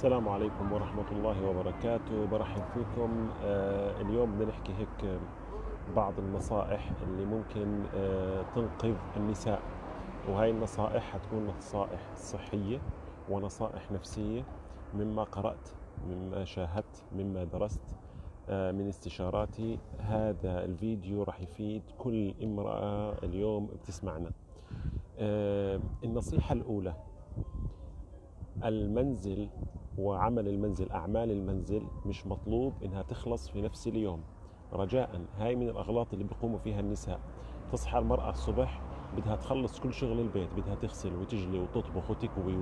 السلام عليكم ورحمة الله وبركاته. برحب فيكم. اليوم بدنا نحكي هيك بعض النصائح اللي ممكن تنقذ النساء، وهي النصائح هتكون نصائح صحية ونصائح نفسية مما قرأت، مما شاهدت، مما درست، من استشاراتي. هذا الفيديو راح يفيد كل امرأة اليوم بتسمعنا. النصيحة الأولى: المنزل وعمل المنزل، أعمال المنزل مش مطلوب إنها تخلص في نفس اليوم. رجاءً، هاي من الأغلاط اللي بيقوموا فيها النساء. تصحى المرأة الصبح بدها تخلص كل شغل البيت، بدها تغسل وتجلي وتطبخ وتكوي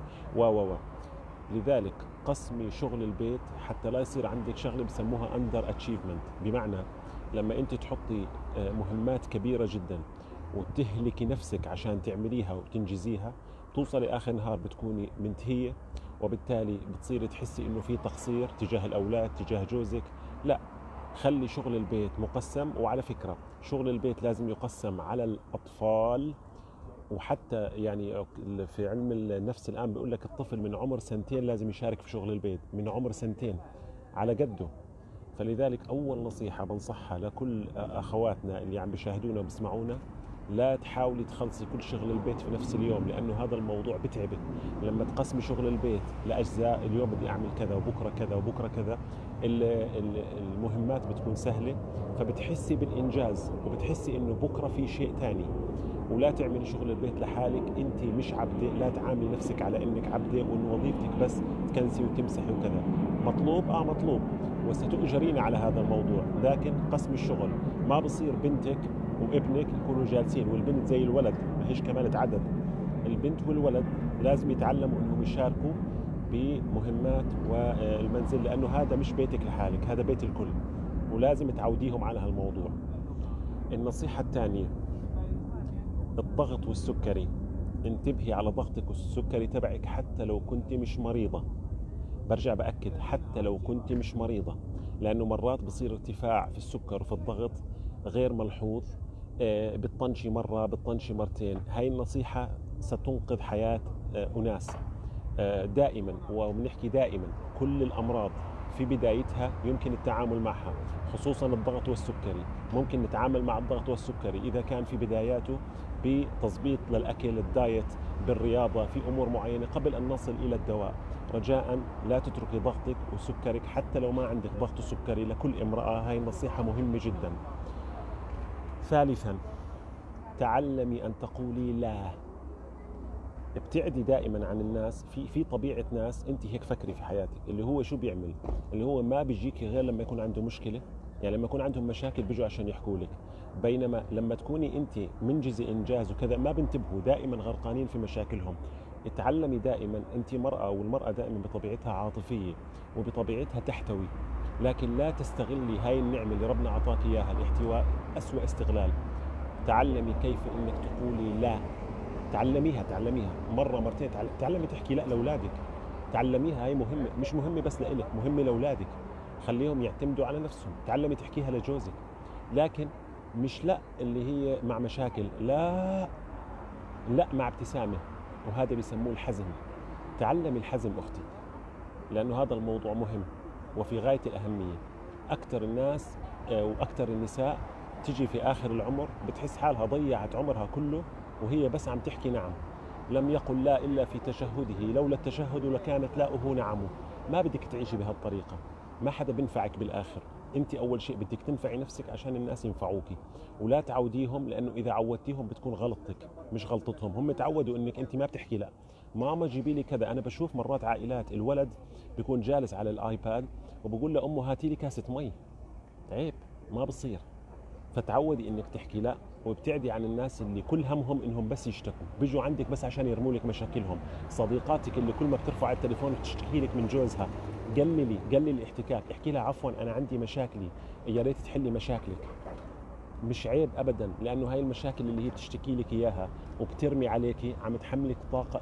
لذلك قسمي شغل البيت حتى لا يصير عندك شغلة بسموها أندر أتشيفمنت، بمعنى لما أنت تحطي مهمات كبيرة جدا وتهلكي نفسك عشان تعمليها وتنجزيها، توصلي آخر نهار بتكوني منتهية، وبالتالي بتصيري تحسي إنه في تقصير تجاه الأولاد، تجاه جوزك. لا، خلي شغل البيت مقسم. وعلى فكرة شغل البيت لازم يقسم على الأطفال، وحتى يعني في علم النفس الآن بيقول لك الطفل من عمر 2 لازم يشارك في شغل البيت، من عمر 2 على قده. فلذلك أول نصيحة بنصحها لكل أخواتنا اللي عم بيشاهدونا وبسمعونا: لا تحاولي تخلصي كل شغل البيت في نفس اليوم، لأنه هذا الموضوع بتعبك. لما تقسمي شغل البيت لأجزاء، اليوم بدي أعمل كذا وبكرة كذا وبكرة كذا، المهمات بتكون سهلة، فبتحسي بالإنجاز وبتحسي إنه بكرة في شيء ثاني. ولا تعملي شغل البيت لحالك، أنت مش عبدة، لا تعاملي نفسك على إنك عبدة وإن وظيفتك بس تكنسي وتمسحي وكذا. مطلوب؟ مطلوب، وستؤجرين على هذا الموضوع، لكن قسم الشغل. ما بصير بنتك وابنك يكونوا جالسين، والبنت زي الولد ما هيش كمالة عدد. البنت والولد لازم يتعلموا انهم يشاركوا بمهمات والمنزل، لانه هذا مش بيتك لحالك، هذا بيت الكل، ولازم تعوديهم على هالموضوع. النصيحة الثانية: الضغط والسكري. انتبهي على ضغطك والسكري تبعك حتى لو كنت مش مريضة. برجع بأكد، حتى لو كنت مش مريضة، لانه مرات بصير ارتفاع في السكر وفي الضغط غير ملحوظ، بتطنشي مرة، بتطنشي مرتين. هاي النصيحة ستنقذ حياة أناس. دائما، وبنحكي دائما، كل الأمراض في بدايتها يمكن التعامل معها، خصوصا الضغط والسكري. ممكن نتعامل مع الضغط والسكري إذا كان في بداياته بتظبيط للأكل، الدايت، بالرياضة، في أمور معينة قبل أن نصل إلى الدواء. رجاءً لا تتركي ضغطك وسكرك حتى لو ما عندك ضغط سكري، لكل امرأة. هاي النصيحة مهمة جدا. ثالثا: تعلمي أن تقولي لا. ابتعدي دائما عن الناس. في طبيعة ناس، أنت هيك فكري في حياتك، اللي هو شو بيعمل، اللي هو ما بيجيكي غير لما يكون عنده مشكلة، يعني لما يكون عندهم مشاكل بيجوا عشان يحكوا لك. بينما لما تكوني أنت منجزة إنجاز وكذا ما بنتبهوا، دائما غرقانين في مشاكلهم. اتعلمي دائما، أنت مرأة، والمرأة دائما بطبيعتها عاطفية وبطبيعتها تحتوي، لكن لا تستغلي هاي النعمة اللي ربنا عطاك إياها، الاحتواء، أسوأ استغلال. تعلمي كيف إنك تقولي لا. تعلميها مرة مرتين، تعلمي تحكي لا لأولادك، تعلميها. هاي مهمة، مش مهمة بس لإلك، مهمة لأولادك، خليهم يعتمدوا على نفسهم. تعلمي تحكيها لجوزك، لكن مش لا اللي هي مع مشاكل، لا مع ابتسامة، وهذا بيسموه الحزم. تعلمي الحزم أختي، لأنه هذا الموضوع مهم وفي غاية الأهمية. أكثر الناس وأكثر النساء تجي في آخر العمر بتحس حالها ضيعت عمرها كله وهي بس عم تحكي نعم. لم يقل لا إلا في تشهده، لولا التشهد لكانت لاؤه نعمه. ما بدك تعيشي بهالطريقة، ما حدا بنفعك بالآخر. أنت أول شيء بدك تنفعي نفسك عشان الناس ينفعوكي، ولا تعوديهم، لأنه إذا عودتيهم بتكون غلطتك مش غلطتهم. هم تعودوا أنك أنت ما بتحكي لا. ماما جيبي لي كذا. أنا بشوف مرات عائلات الولد بيكون جالس على الآيباد وبقول لأمه هاتي لي كاسة مي. عيب، ما بصير. فتعودي أنك تحكي لا، وابتعدي عن الناس اللي كل همهم أنهم بس يشتكوا، بيجوا عندك بس عشان يرموا لك مشاكلهم. صديقاتك اللي كل ما بترفع التليفون بتشتكي لك من جوزها، قللي الاحتكاك. احكي لها عفوا أنا عندي مشاكلي، يا ريت تحلي مشاكلك. مش عيب أبدا، لأنه هاي المشاكل اللي هي بتشتكي لك إياها وبترمي عليكي عم تحملك طاقة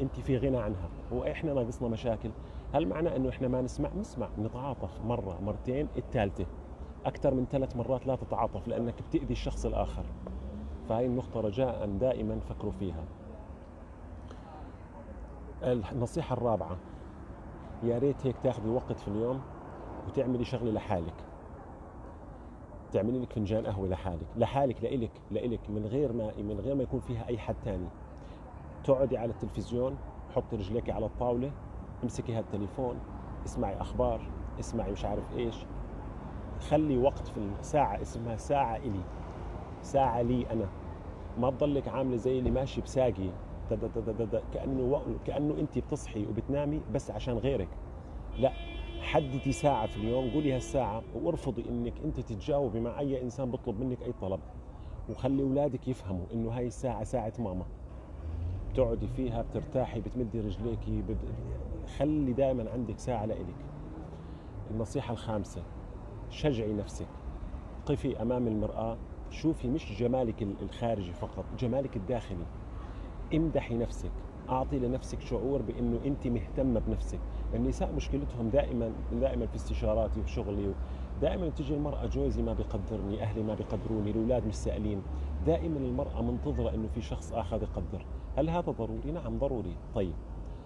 أنت في غنى عنها. وإحنا ناقصنا مشاكل؟ هل معنى أنه إحنا ما نسمع؟ نتعاطف مرة مرتين، الثالثة أكثر من 3 مرات لا تتعاطف، لأنك بتأذي الشخص الآخر. فهي النقطة رجاء دائما فكروا فيها. النصيحة الرابعة: يا ريت هيك تاخذي وقت في اليوم وتعملي شغله لحالك، تعملي لك فنجان قهوه لحالك، لإلك، من غير ما يكون فيها اي حد ثاني. تقعدي على التلفزيون، حطي رجليك على الطاوله، امسكي هالتليفون، اسمعي اخبار، اسمعي مش عارف ايش. خلي وقت في الساعه، اسمها ساعه الي، ساعه لي انا. ما تضلك عامله زي اللي ماشي بساقي كانه انت بتصحي وبتنامي بس عشان غيرك. لا، حددي ساعه في اليوم، قولي هالساعه، وارفضي انك انت تتجاوبي مع اي انسان بيطلب منك اي طلب. وخلي اولادك يفهموا انه هاي الساعه ساعه ماما، بتقعدي فيها، بترتاحي، بتمدي رجليكي، خلي دائما عندك ساعه لإلك. النصيحه الخامسه، شجعي نفسك، قفي امام المراه، شوفي مش جمالك الخارجي فقط، جمالك الداخلي. امدحي نفسك، اعطي لنفسك شعور بانه انت مهتمه بنفسك. النساء مشكلتهم دائما في استشاراتي وفي شغلي، دائما بتجي المراه جوزي ما بيقدرني، اهلي ما بيقدروني، الاولاد مش سائلين. دائما المراه منتظره انه في شخص اخر يقدر. هل هذا ضروري؟ نعم ضروري. طيب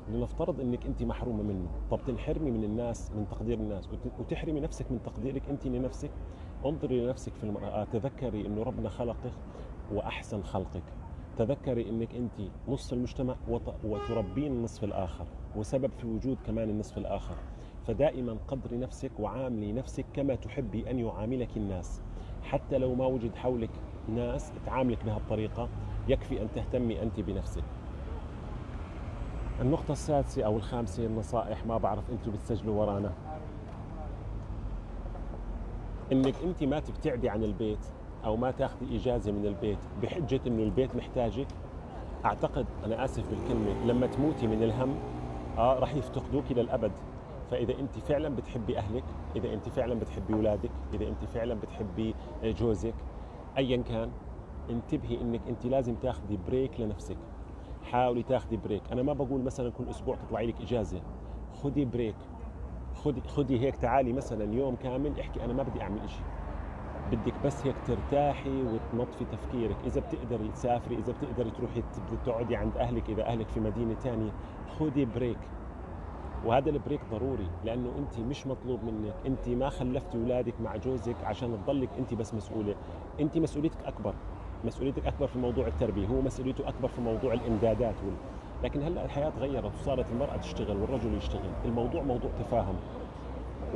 لنفترض انك انت محرومه منه، طب تنحرمي من الناس، من تقدير الناس، وتحرمي نفسك من تقديرك انت لنفسك. انظري لنفسك في المراه، تذكري انه ربنا خلقك واحسن خلقك. تذكري انك انت نصف المجتمع وتربين النصف الاخر، وسبب في وجود كمان النصف الاخر. فدائما قدري نفسك وعاملي نفسك كما تحبي ان يعاملك الناس. حتى لو ما وجد حولك ناس تعاملك بهالطريقه، يكفي ان تهتمي انت بنفسك. النقطة السادسة أو الخامسة، النصائح، ما بعرف أنتوا بتسجلوا ورانا، إنك أنت ما تبتعدي عن البيت أو ما تاخذي إجازة من البيت بحجة إنه البيت محتاجك. أعتقد، أنا آسف بالكلمة، لما تموتي من الهم راح يفتقدوكي للأبد. فإذا أنت فعلا بتحبي أهلك، إذا أنت فعلا بتحبي أولادك، إذا أنت فعلا بتحبي جوزك، أيا كان، انتبهي إنك أنت لازم تاخذي بريك لنفسك. حاولي تاخذي بريك. انا ما بقول مثلا كل اسبوع تطلعي لك اجازه، خذي بريك، خذي هيك، تعالي مثلا يوم كامل احكي انا ما بدي اعمل شيء، بدك بس هيك ترتاحي وتنظفي تفكيرك. اذا بتقدري تسافري، اذا بتقدري تروحي تقعدي عند اهلك، اذا اهلك في مدينه ثانيه، خذي بريك. وهذا البريك ضروري، لانه انت مش مطلوب منك، انت ما خلفتي اولادك مع جوزك عشان تضلك انت بس مسؤوله. انت مسؤوليتك اكبر، مسؤوليتك أكبر في موضوع التربية، هو مسؤوليته أكبر في موضوع الإمدادات لكن هلأ الحياة تغيرت وصارت المرأة تشتغل والرجل يشتغل، الموضوع موضوع تفاهم.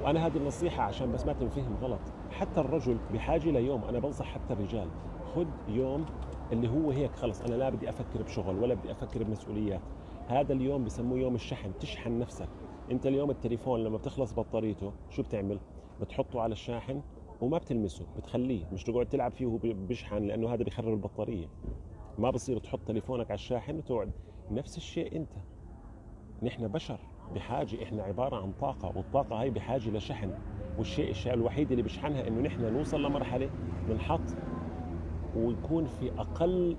وأنا هذه النصيحة عشان بس ما تنفهم غلط، حتى الرجل بحاجة ليوم، أنا بنصح حتى الرجال، خذ يوم اللي هو هيك خلص أنا لا بدي أفكر بشغل ولا بدي أفكر بمسؤوليات. هذا اليوم بسموه يوم الشحن، تشحن نفسك. أنت اليوم التليفون لما بتخلص بطاريته شو بتعمل؟ بتحطه على الشاحن وما بتلمسه، بتخليه، مش تقعد تلعب فيه وهو بيشحن، لانه هذا بيخرب البطاريه. ما بصير تحط تليفونك على الشاحن وتقعد. نفس الشيء انت، نحن بشر بحاجه، احنا عباره عن طاقه، والطاقه هاي بحاجه لشحن، والشيء الوحيد اللي بشحنها انه نحن نوصل لمرحله بنحط ويكون في اقل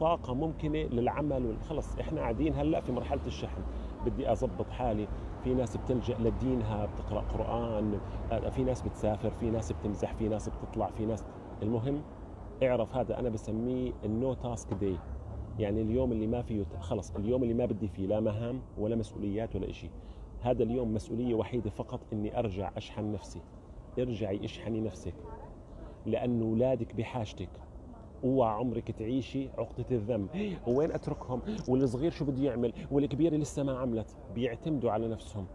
طاقه ممكنه للعمل. خلص احنا قاعدين هلا في مرحله الشحن، بدي أضبط حالي. في ناس بتلجأ لدينها، بتقرأ قرآن، في ناس بتسافر، في ناس بتمزح، في ناس بتطلع، في ناس. المهم اعرف هذا أنا بسميه النو تاسك داي، يعني اليوم اللي ما فيه خلص، اليوم اللي ما بدي فيه لا مهام ولا مسؤوليات ولا إشي. هذا اليوم مسؤولية وحيدة فقط، إني أرجع أشحن نفسي. ارجعي اشحني نفسك، لأن أولادك بحاجتك. اوعى عمرك تعيشي عقدة الذنب، وين اتركهم، والصغير شو بده يعمل، والكبيره لسه ما عملت، بيعتمدوا على نفسهم.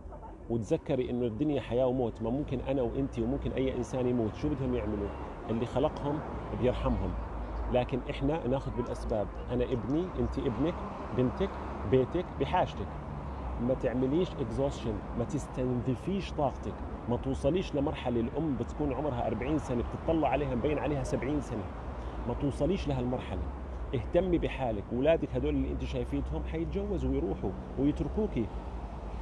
وتذكري انه الدنيا حياه وموت، ما ممكن انا وانت وممكن اي انسان يموت، شو بدهم يعملوا؟ اللي خلقهم بيرحمهم، لكن احنا ناخذ بالاسباب. انا ابني، انت ابنك، بنتك، بيتك بحاجتك. ما تعمليش اكزوشن، ما تستنزفيش طاقتك، ما توصليش لمرحله الام بتكون عمرها 40 سنه بتطلع عليها مبين عليها 70 سنه، ما توصليش لهالمرحلة. اهتمي بحالك. اولادك هدول اللي انت شايفيتهم حيتجوزوا ويروحوا ويتركوكي،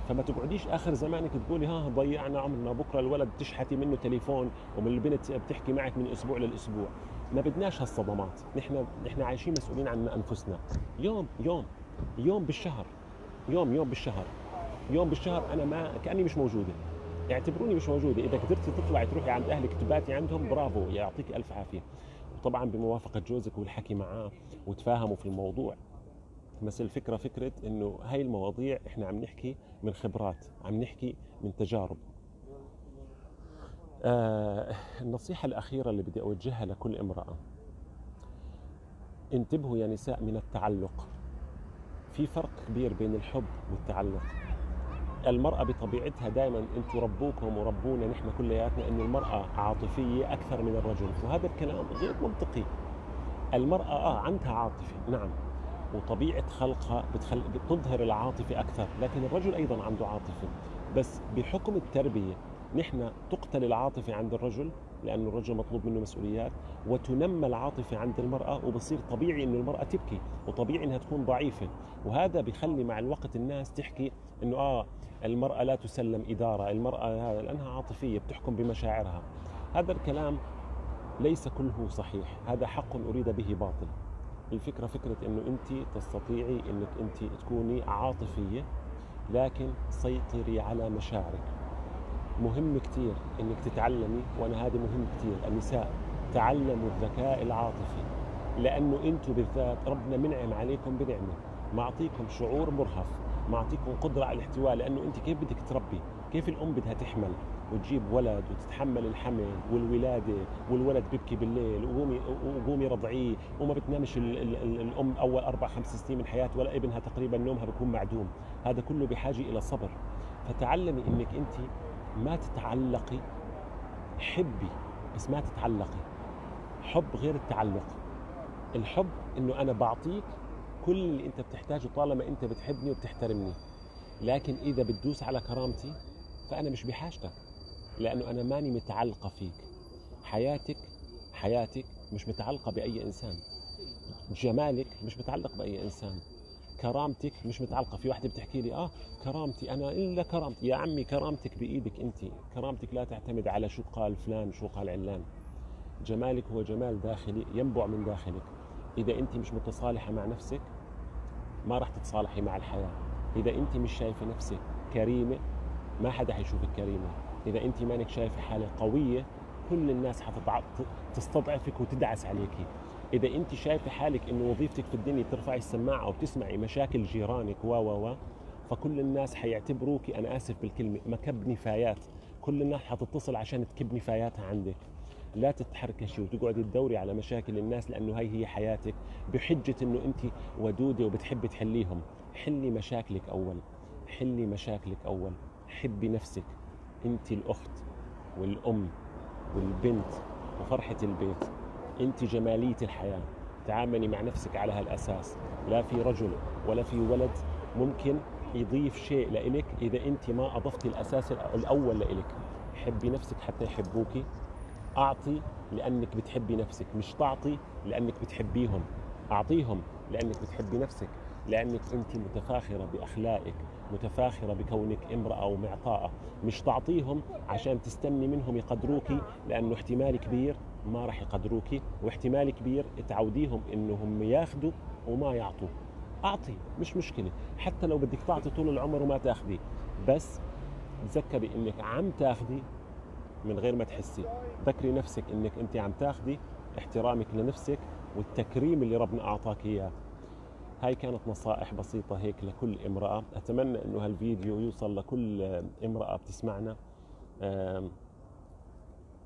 فما تقعديش اخر زمانك تقولي ها ضيعنا عمرنا، بكره الولد تشحتي منه تليفون، ومن البنت بتحكي معك من اسبوع لاسبوع. ما بدناش هالصدمات، نحن عايشين مسؤولين عن انفسنا. يوم يوم يوم بالشهر، يوم بالشهر، يوم بالشهر انا ما كاني مش موجوده، اعتبروني مش موجوده. اذا قدرتي تطلعي تروحي عند اهلك تباتي عندهم برافو، يعطيك الف عافيه، طبعا بموافقة جوزك والحكي معاه وتفاهموا في الموضوع. بس الفكرة فكرة انه هاي المواضيع احنا عم نحكي من خبرات، عم نحكي من تجارب. النصيحة الأخيرة اللي بدي أوجهها لكل امرأة، انتبهوا يا نساء من التعلق. في فرق كبير بين الحب والتعلق. المرأة بطبيعتها دائما، انتم ربوكم وربونا نحن كلياتنا انه المرأة عاطفية أكثر من الرجل، وهذا الكلام غير منطقي. المرأة عندها عاطفة، نعم، وطبيعة خلقها بتظهر العاطفة أكثر، لكن الرجل أيضا عنده عاطفة، بس بحكم التربية نحن تقتل العاطفة عند الرجل لأن الرجل مطلوب منه مسؤوليات، وتنمى العاطفة عند المرأة، وبصير طبيعي إنه المرأة تبكي، وطبيعي إنها تكون ضعيفة، وهذا بيخلي مع الوقت الناس تحكي إنه المرأة لا تسلم إدارة، المرأة لأنها عاطفية بتحكم بمشاعرها. هذا الكلام ليس كله صحيح، هذا حق أريد به باطل. الفكرة فكرة إنه أنت تستطيعي إنك أنت تكوني عاطفية، لكن سيطري على مشاعرك. مهم كتير إنك تتعلمي، وأنا هذا مهم كتير، النساء تعلموا الذكاء العاطفي، لأنه أنتوا بالذات ربنا منعم عليكم بنعمة، معطيكم شعور مرهف، معطيكم قدرة على الاحتواء، لأنه أنت كيف بدك تربي؟ كيف الأم بدها تحمل وتجيب ولد وتتحمل الحمل والولادة، والولد بيبكي بالليل وقومي رضعيه، وما بتنامش الأم أول 4-5 سنين من حياتها، ولا ابنها تقريبا نومها بيكون معدوم، هذا كله بحاجة إلى صبر. فتعلمي إنك أنت ما تتعلقي، حبي بس ما تتعلقي. حب غير التعلق. الحب انه انا بعطيك كل اللي انت بتحتاجه طالما انت بتحبني وبتحترمني، لكن اذا بتدوس على كرامتي فانا مش بحاجتك، لانه انا ماني متعلقه فيك. حياتك مش متعلقه باي انسان، جمالك مش متعلق باي انسان، كرامتك مش متعلقه. في واحده بتحكي لي كرامتي، انا الا كرامتي. يا عمي كرامتك بايدك انت، كرامتك لا تعتمد على شو قال فلان شو قال علان. جمالك هو جمال داخلي ينبع من داخلك. اذا انت مش متصالحه مع نفسك ما راح تتصالحي مع الحياه. اذا انت مش شايفه نفسك كريمه ما حدا حيشوفك كريمه. اذا انت مانك شايفه حالك قويه كل الناس حتستضعفك وتدعس عليكي. إذا أنت شايفة حالك إنه وظيفتك في الدنيا ترفعي السماعة أو تسمعي مشاكل جيرانك فكل الناس حيعتبروك، أنا آسف بالكلمة، مكب نفايات. كل الناس حتتصل عشان تكب نفاياتها عندك. لا تتحركشي وتقعدي تدوري على مشاكل الناس، لأنه هي حياتك، بحجة إنه أنت ودودة وبتحبي تحليهم. حلي مشاكلك أول، حبي نفسك. أنت الأخت والأم والبنت وفرحة البيت، أنت جمالية الحياة. تعاملي مع نفسك على هالأساس. لا في رجل ولا في ولد ممكن يضيف شيء لإلك إذا أنت ما أضفتي الأساس الأول لإلك. حبي نفسك حتى يحبوكي. أعطي لأنك بتحبي نفسك، مش تعطي لأنك بتحبيهم. أعطيهم لأنك بتحبي نفسك، لأنك أنت متفاخرة بأخلاقك، متفاخرة بكونك امرأة ومعطاءة. مش تعطيهم عشان تستني منهم يقدروكي، لأنه احتمال كبير ما راح يقدروكي، واحتمال كبير تعوديهم انهم ياخذوا وما يعطوا. اعطي، مش مشكله، حتى لو بدك تعطي طول العمر وما تاخذي، بس تذكري انك عم تاخذي من غير ما تحسي. ذكري نفسك انك انت عم تاخذي، احترامك لنفسك والتكريم اللي ربنا اعطاك اياه. هاي كانت نصائح بسيطه هيك لكل امراه. اتمنى انه هالفيديو يوصل لكل امراه بتسمعنا.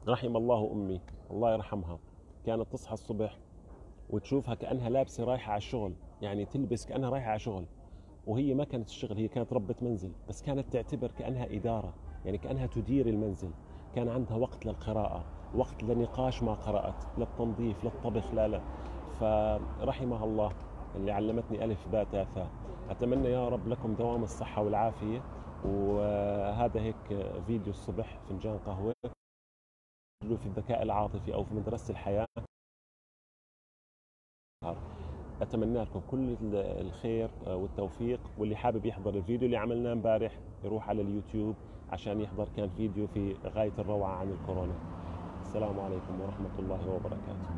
رحم الله امي، الله يرحمها، كانت تصحى الصبح وتشوفها كأنها لابسة رايحة على الشغل، يعني تلبس كأنها رايحة على شغل، وهي ما كانت الشغل، هي كانت ربة منزل، بس كانت تعتبر كأنها إدارة، يعني كأنها تدير المنزل. كان عندها وقت للقراءة، وقت لنقاش ما قرأت، للتنظيف، للطبخ، لا، فرحمها الله اللي علمتني ألف باء تاء ثاء. أتمنى يا رب لكم دوام الصحة والعافية. وهذا هيك فيديو الصبح، فنجان قهوة في الذكاء العاطفي أو في مدرسة الحياة. أتمنى لكم كل الخير والتوفيق، واللي حابب يحضر الفيديو اللي عملناه امبارح يروح على اليوتيوب عشان يحضر، كان فيديو في غاية الروعة عن الكورونا. السلام عليكم ورحمة الله وبركاته.